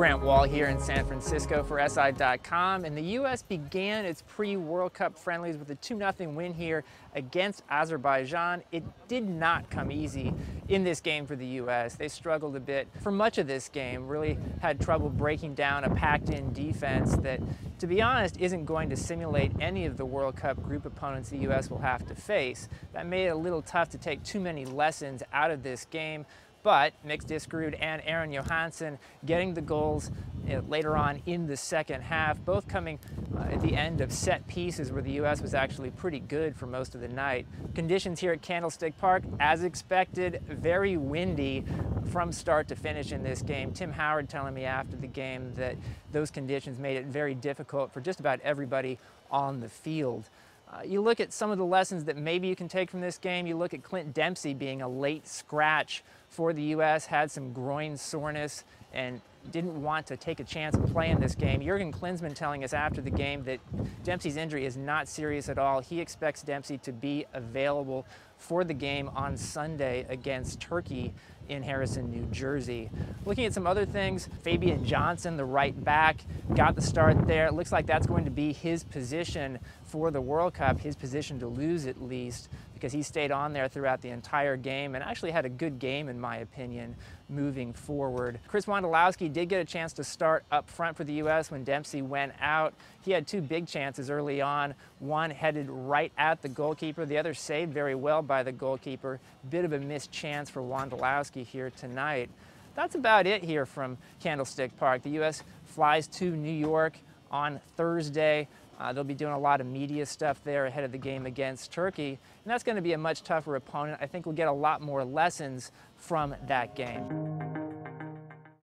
Grant Wahl here in San Francisco for SI.com, and the U.S. began its pre-World Cup friendlies with a 2-0 win here against Azerbaijan. It did not come easy in this game for the U.S. They struggled a bit for much of this game, really had trouble breaking down a packed-in defense that, to be honest, isn't going to simulate any of the World Cup group opponents the U.S. will have to face. That made it a little tough to take too many lessons out of this game. But Mix Diskerud and Aaron Johansson getting the goals later on in the second half, both coming at the end of set pieces where the U.S. was actually pretty good for most of the night. Conditions here at Candlestick Park, as expected, very windy from start to finish in this game. Tim Howard telling me after the game that those conditions made it very difficult for just about everybody on the field. You look at some of the lessons that maybe you can take from this game. You look at Clint Dempsey being a late scratch for the U.S., had some groin soreness and didn't want to take a chance of playing this game. Jurgen Klinsmann telling us after the game that Dempsey's injury is not serious at all. He expects Dempsey to be available for the game on Sunday against Turkey in Harrison, New Jersey. Looking at some other things, Fabian Johnson, the right back, got the start there. It looks like that's going to be his position for the World Cup, his position to lose at least, because he stayed on there throughout the entire game and actually had a good game, in my opinion, moving forward. Chris Wondolowski did get a chance to start up front for the U.S. when Dempsey went out. He had two big chances early on, one headed right at the goalkeeper, the other saved very well by the goalkeeper. Bit of a missed chance for Wondolowski here tonight. That's about it here from Candlestick Park. The U.S. flies to New York on Thursday. They'll be doing a lot of media stuff there ahead of the game against Turkey, and that's going to be a much tougher opponent. I think we'll get a lot more lessons from that game.